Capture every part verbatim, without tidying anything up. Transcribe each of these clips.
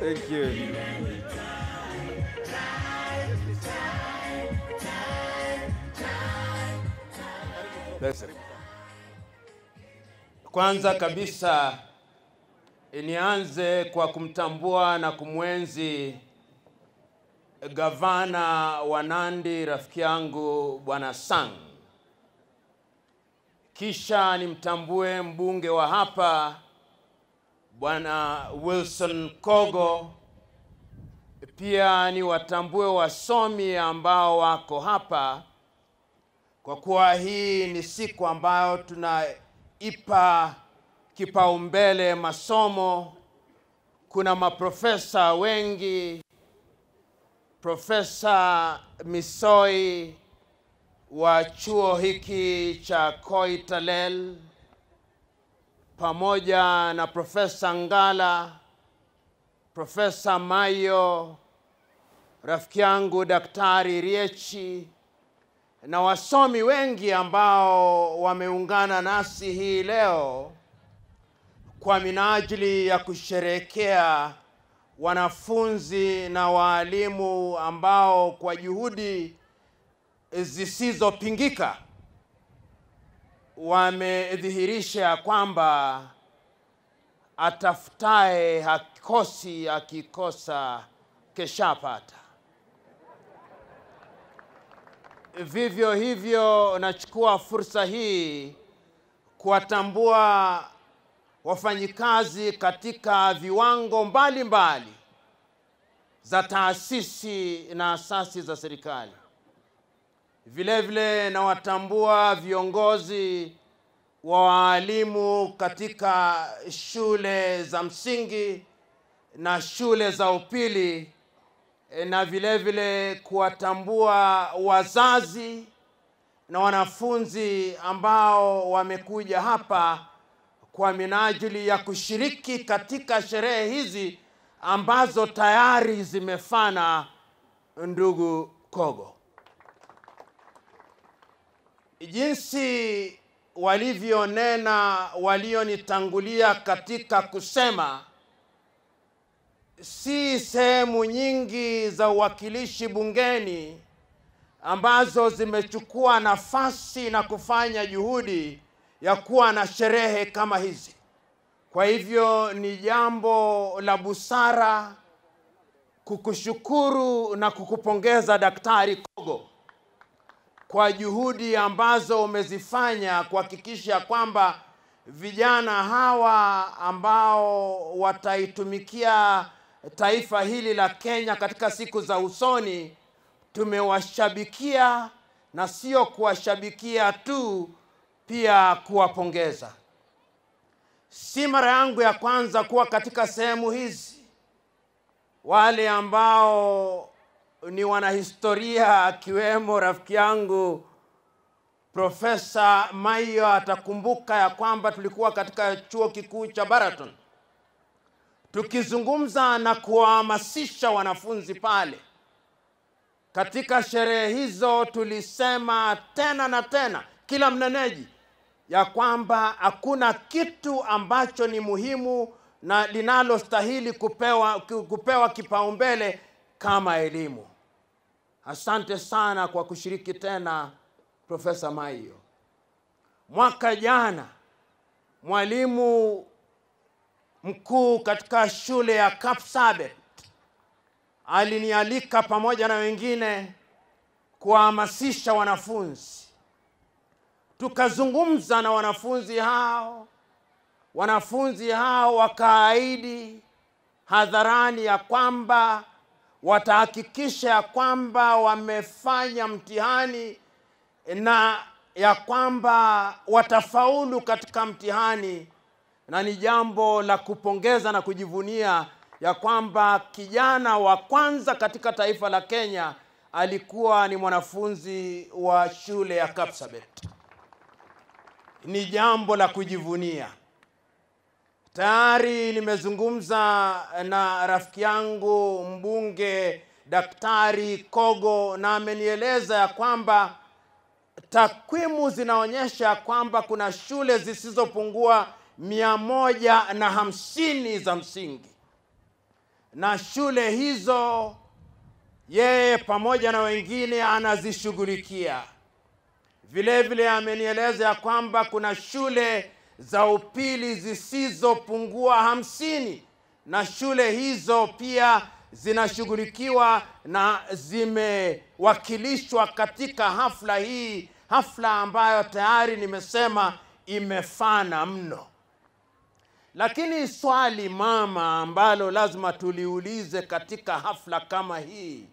Thank you. Let's Kwanza kabisa nianze kwa kumtambua na kumwenzi gavana wa Nandi rafiki yangu Bwana Sang. Kisha nimtambue mbunge wa hapa Bwana Wilson Kogo. Pia ni watambue wasomi ambao wako hapa, kwa kuwa hii ni siku ambayo tunaipa kipaumbele masomo. Kuna maprofesa wengi, Profesa Misoi wa chuo hiki cha Koitalel pamoja na Profesa Ngala, Profesa Mayo, rafiki yangu Daktari Riechi na wasomi wengi ambao wameungana nasi hii leo kwa minajili ya kusherehekea wanafunzi na walimu ambao kwa juhudi zisizopingika wamedhihirisha kwamba atafutaye hakosi, akikosa keshapata. Vivyo hivyo nachukua fursa hii kuwatambua wafanyikazi katika viwango mbalimbali za taasisi na asasi za serikali. Vile vile na watambua viongozi wa walimu katika shule za msingi na shule za upili, na vile vile kuwatambua wazazi na wanafunzi ambao wamekuja hapa kwa minajili ya kushiriki katika sherehe hizi ambazo tayari zimefana ndugu Kogo. Jinsi walivyonena walionitangulia katika kusema, si sehemu nyingi za uwakilishi bungeni ambazo zimechukua nafasi na kufanya juhudi ya kuwa na sherehe kama hizi. Kwa hivyo ni jambo la busara kukushukuru na kukupongeza Daktari Kogo kwa juhudi ambazo umezifanya kuhakikisha kwamba vijana hawa ambao wataitumikia taifa hili la Kenya katika siku za usoni tumewashabikia, na sio kuwashabikia tu, pia kuwapongeza. Si mara yangu ya kwanza kuwa katika sehemu hizi. Wale ambao ni wanahistoria akiwemo rafiki yangu Profesa Mayo atakumbuka ya kwamba tulikuwa katika chuo kikuu cha Baraton tukizungumza na kuhamasisha wanafunzi pale. Katika sherehe hizo tulisema tena na tena, kila mneneji, ya kwamba hakuna kitu ambacho ni muhimu na linalostahili kupewa, kupewa kipaumbele kama elimu. Asante sana kwa kushiriki tena Profesa Mayo. Mwaka jana mwalimu mkuu katika shule ya Kapsabet alinialika pamoja na wengine kuhamasisha wanafunzi. Tukazungumza na wanafunzi hao. Wanafunzi hao wakaahidi hadharani ya kwamba watahakikisha ya kwamba wamefanya mtihani na ya kwamba watafaulu katika mtihani, na ni jambo la kupongeza na kujivunia ya kwamba kijana wa kwanza katika taifa la Kenya alikuwa ni mwanafunzi wa shule ya Kapsabet. Ni jambo la kujivunia. Tayari nimezungumza na rafiki yangu mbunge Daktari Kogo na amenieleza ya kwamba takwimu zinaonyesha kwamba kuna shule zisizopungua mia moja na hamsini za msingi. na shule hizo yeye pamoja na wengine anazishughulikia. Vile vile amenieleza ya kwamba kuna shule za upili zisizopungua hamsini, na shule hizo pia zinashughulikiwa na zimewakilishwa katika hafla hii, hafla ambayo tayari nimesema imefana mno. Lakini swali mama ambalo lazima tuliulize katika hafla kama hii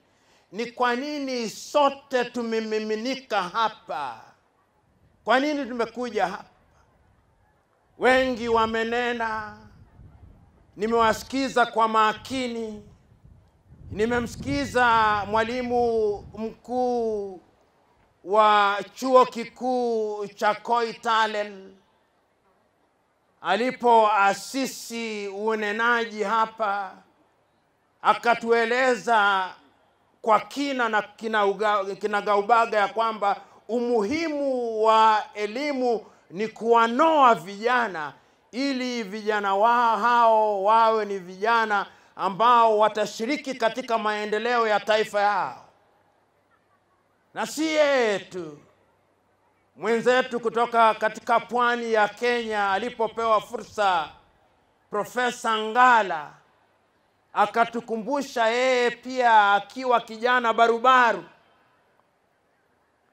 ni kwa nini sote tumemiminika hapa? Kwa nini tumekuja hapa? Wengi wamenena, nimewasikiza kwa makini. Nimemsikiza mwalimu mkuu wa chuo kikuu cha Koitalel alipoasisi unenaji hapa, akatueleza kwa kina na kinagaubaga ya kwamba umuhimu wa elimu ni kuwanoa vijana ili vijana wao hao wawe ni vijana ambao watashiriki katika maendeleo ya taifa yao. Na si yetu mwenzetu kutoka katika pwani ya Kenya alipopewa fursa, Profesa Ngala akatukumbusha yeye pia akiwa kijana barubaru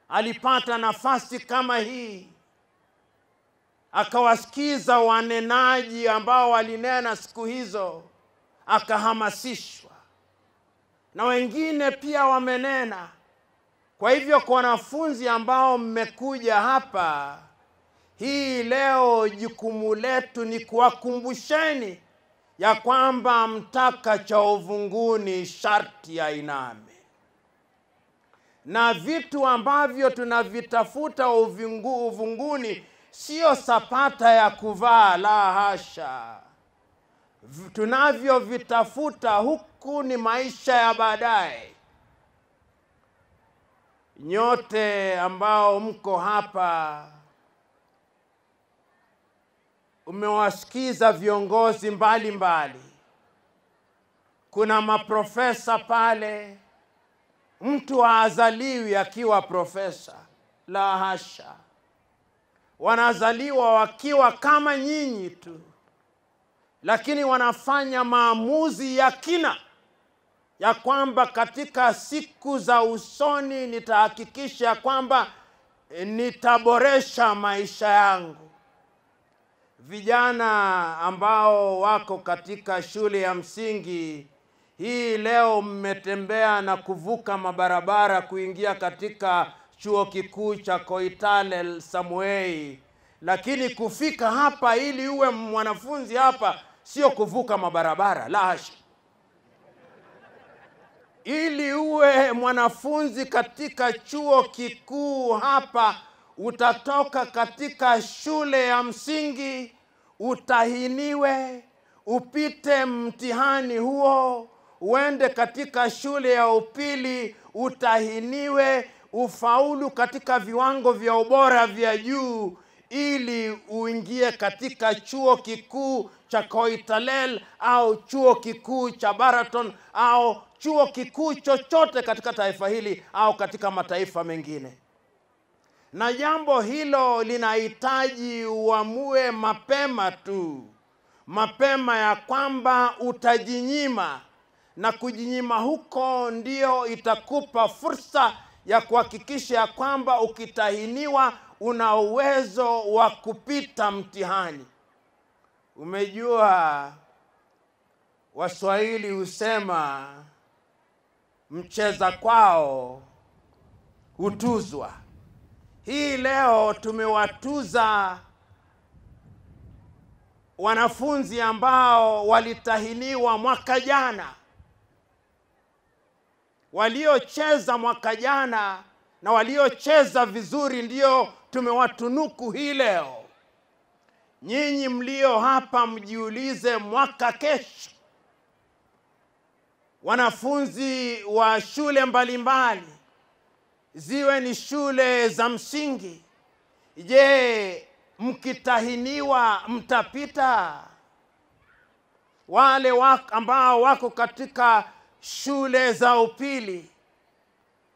alipata nafasi kama hii, akawasikiza wanenaji ambao walinena siku hizo, akahamasishwa. Na wengine pia wamenena. Kwa hivyo kwa wanafunzi ambao mmekuja hapa hii leo, jukumu letu ni kuwakumbusheni ya kwamba mtaka cha uvunguni sharti ya iname. Na vitu ambavyo tunavitafuta uvingu, uvunguni sio sapata ya kuvaa, la hasha. Tunavyo vitafuta huku ni maisha ya baadaye. Nyote ambao mko hapa umewasikiza viongozi mbali mbali. Kuna maprofesa pale. Mtu haazaliwi akiwa profesa, la hasha. Wanazaliwa wakiwa kama nyinyi tu, lakini wanafanya maamuzi ya kina ya kwamba katika siku za usoni nitahakikisha kwamba nitaboresha maisha yangu. Vijana ambao wako katika shule ya msingi hii leo mmetembea na kuvuka mabarabara kuingia katika chuo kikuu cha Koitalel Samuel, lakini kufika hapa ili uwe mwanafunzi hapa sio kuvuka mabarabara, la hasha. Ili uwe mwanafunzi katika chuo kikuu hapa, utatoka katika shule ya msingi, utahiniwe, upite mtihani huo, uende katika shule ya upili, utahiniwe, ufaulu katika viwango vya ubora vya juu, ili uingie katika chuo kikuu cha Koitalel au chuo kikuu cha Baraton au chuo kikuu chochote katika taifa hili au katika mataifa mengine. Na jambo hilo linahitaji uamue mapema tu, mapema ya kwamba utajinyima, na kujinyima huko ndio itakupa fursa ya kuhakikisha kwamba ukitahiniwa una uwezo wa kupita mtihani. Umejua Waswahili husema mcheza kwao hutuzwa. Hii leo tumewatuza wanafunzi ambao walitahiniwa mwaka jana, waliocheza mwaka jana, na waliocheza vizuri ndio tumewatunuku hii leo. Nyinyi mlio hapa mjiulize mwaka kesho. Wanafunzi wa shule mbalimbali, ziwe ni shule za msingi, je, mkitahiniwa mtapita? wale ambao wako katika shule za upili,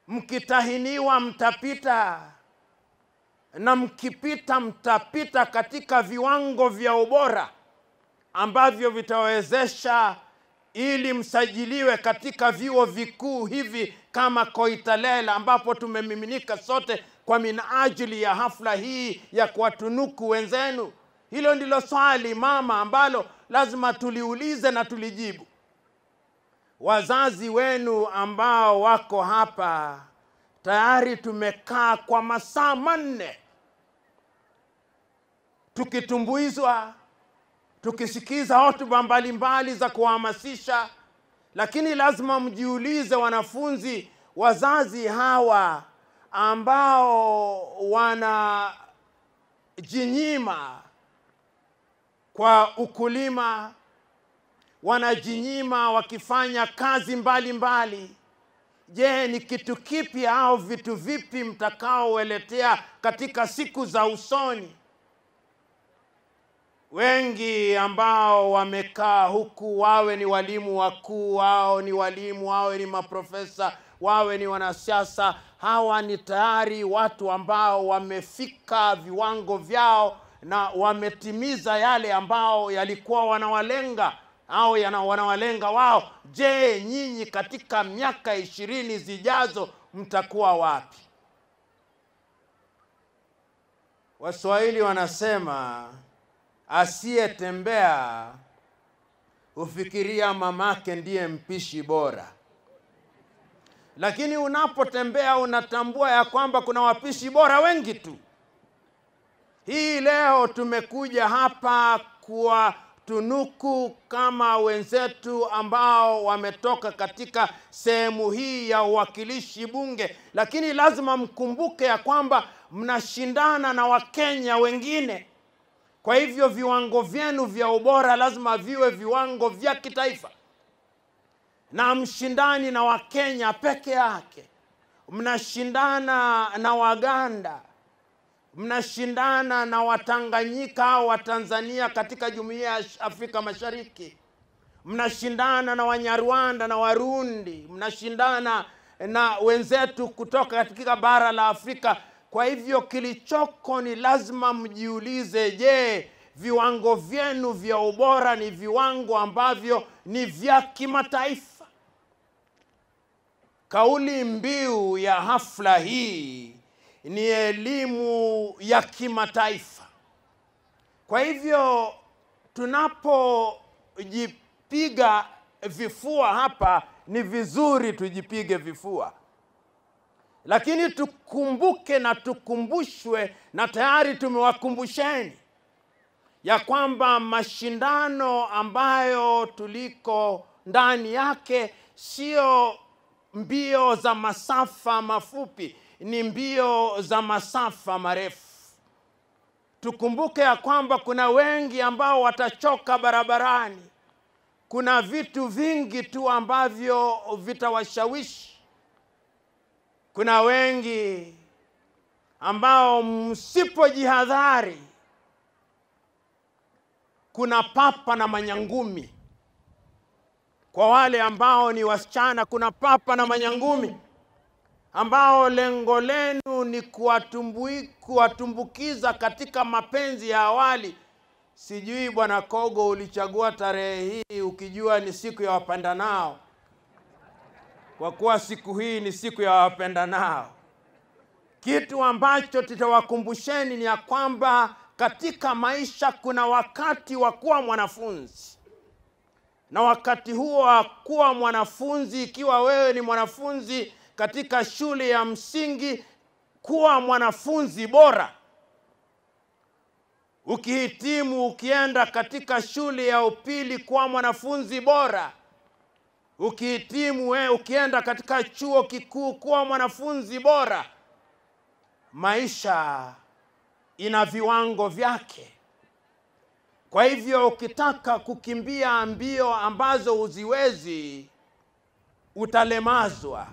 mkitahiniwa mtapita, na mkipita mtapita katika viwango vya ubora ambavyo vitawezesha ili msajiliwe katika vyuo vikuu hivi kama Koitalel, ambapo tumemiminika sote kwa minajili ya hafla hii ya kuwatunuku wenzenu. Hilo ndilo swali mama ambalo lazima tuliulize na tulijibu. Wazazi wenu ambao wako hapa, tayari tumekaa kwa masaa manne tukitumbuizwa, tukisikiza hotuba mbalimbali za kuhamasisha, lakini lazima mjiulize, wanafunzi, wazazi hawa ambao wanajinyima kwa ukulima, wanajinyima wakifanya kazi mbalimbali, je, ni kitu kipi au vitu vipi mtakaoweletea katika siku za usoni? Wengi ambao wamekaa huku, wawe ni walimu wakuu, wao ni walimu, wawe ni maprofesa, wawe ni wanasiasa, hawa ni tayari watu ambao wamefika viwango vyao na wametimiza yale ambao yalikuwa wanawalenga au yana wanawalenga wao. Je, nyinyi katika miaka ishirini zijazo mtakuwa wapi? Waswahili wanasema asiyetembea ufikiria mamake ndiye mpishi bora. Lakini unapotembea unatambua ya kwamba kuna wapishi bora wengi tu. Hii leo tumekuja hapa kwa tunuku kama wenzetu ambao wametoka katika sehemu hii ya uwakilishi bunge, lakini lazima mkumbuke ya kwamba mnashindana na Wakenya wengine. Kwa hivyo viwango vyenu vya ubora lazima viwe viwango vya kitaifa, na mshindani na Wakenya peke yake, mnashindana na Waganda, mnashindana na Watanganyika au Watanzania katika jumuiya ya Afrika Mashariki, mnashindana na Wanyarwanda na Warundi, mnashindana na wenzetu kutoka katika bara la Afrika. Kwa hivyo kilichoko ni lazima mjiulize, je, viwango vyenu vya ubora ni viwango ambavyo ni vya kimataifa? Kauli mbiu ya hafla hii ni elimu ya kimataifa. Kwa hivyo tunapojipiga vifua hapa, ni vizuri tujipige vifua, lakini tukumbuke na tukumbushwe, na tayari tumewakumbusheni ya kwamba mashindano ambayo tuliko ndani yake sio mbio za masafa mafupi, ni mbio za masafa marefu. Tukumbuke ya kwamba kuna wengi ambao watachoka barabarani. Kuna vitu vingi tu ambavyo vitawashawishi. Kuna wengi ambao msipojihadhari, kuna papa na manyangumi. Kwa wale ambao ni wasichana, kuna papa na manyangumi ambao lengo lenu ni kuwatumbukiza katika mapenzi ya awali. Sijui Bwana Kogo ulichagua tarehe hii ukijua ni siku ya wapendanao, kwa kuwa siku hii ni siku ya wapendanao. Kitu ambacho tutawakumbusheni ni ya kwamba katika maisha kuna wakati wa kuwa mwanafunzi, na wakati huo wa kuwa mwanafunzi, ikiwa wewe ni mwanafunzi katika shule ya msingi, kuwa mwanafunzi bora. Ukihitimu ukienda katika shule ya upili, kuwa mwanafunzi bora. Ukihitimu we, ukienda katika chuo kikuu, kuwa mwanafunzi bora. Maisha ina viwango vyake. Kwa hivyo ukitaka kukimbia mbio ambazo huziwezi, utalemazwa.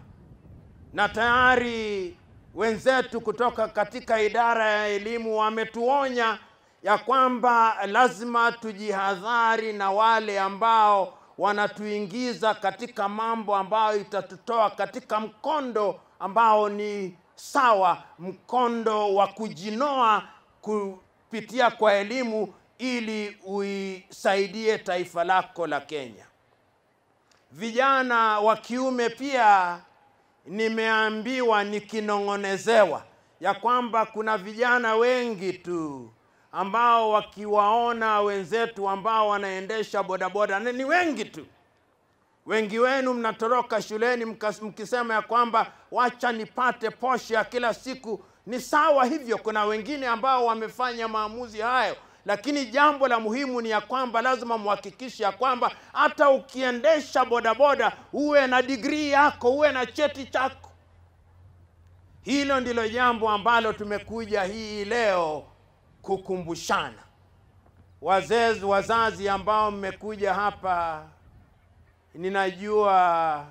Na tayari wenzetu kutoka katika idara ya elimu wametuonya ya kwamba lazima tujihadhari na wale ambao wanatuingiza katika mambo ambayo itatutoa katika mkondo ambao ni sawa, mkondo wa kujinoa kupitia kwa elimu ili uisaidie taifa lako la Kenya. Vijana wa kiume pia nimeambiwa, nikinongonezewa, ya kwamba kuna vijana wengi tu ambao wakiwaona wenzetu ambao wanaendesha bodaboda, ni wengi tu. Wengi wenu mnatoroka shuleni mkisema ya kwamba wacha nipate posho ya kila siku. Ni sawa hivyo, kuna wengine ambao wamefanya maamuzi hayo. Lakini jambo la muhimu ni ya kwamba lazima muhakikishe ya kwamba hata ukiendesha bodaboda uwe na degree yako, uwe na cheti chako. Hilo ndilo jambo ambalo tumekuja hii leo kukumbushana. Wazazi wazazi ambao mmekuja hapa, ninajua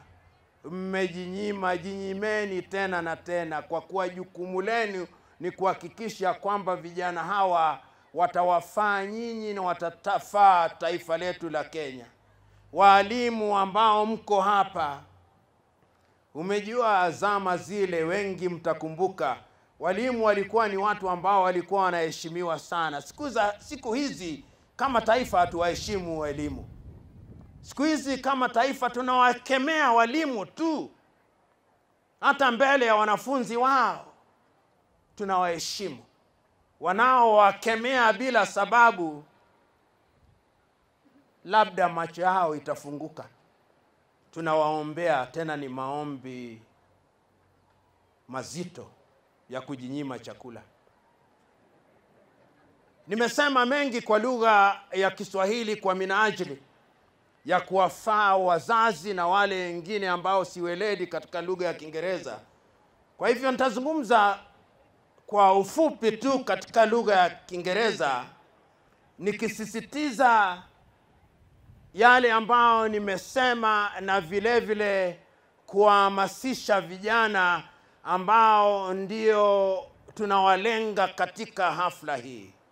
mmejinyima, jinyimeni tena na tena, kwa kuwa jukumu lenu ni kuhakikisha kwamba vijana hawa watawafaa nyinyi na watatafaa taifa letu la Kenya. Walimu ambao mko hapa, umejua azama zile, wengi mtakumbuka, walimu walikuwa ni watu ambao walikuwa wanaheshimiwa sana. Siku za siku hizi kama taifa hatuwaheshimu walimu. Siku hizi kama taifa tunawakemea walimu tu. Hata mbele ya wanafunzi wao tunawaheshimu. Wanaowakemea bila sababu, labda macho yao itafunguka. Tunawaombea, tena ni maombi mazito ya kujinyima chakula. Nimesema mengi kwa lugha ya Kiswahili kwa minajili ya kuwafaa wazazi na wale wengine ambao si weledi katika lugha ya Kiingereza. Kwa hivyo nitazungumza kwa ufupi tu katika lugha ya Kiingereza, nikisisitiza yale ambao nimesema na vile vile kuhamasisha vijana ambao ndio tunawalenga katika hafla hii.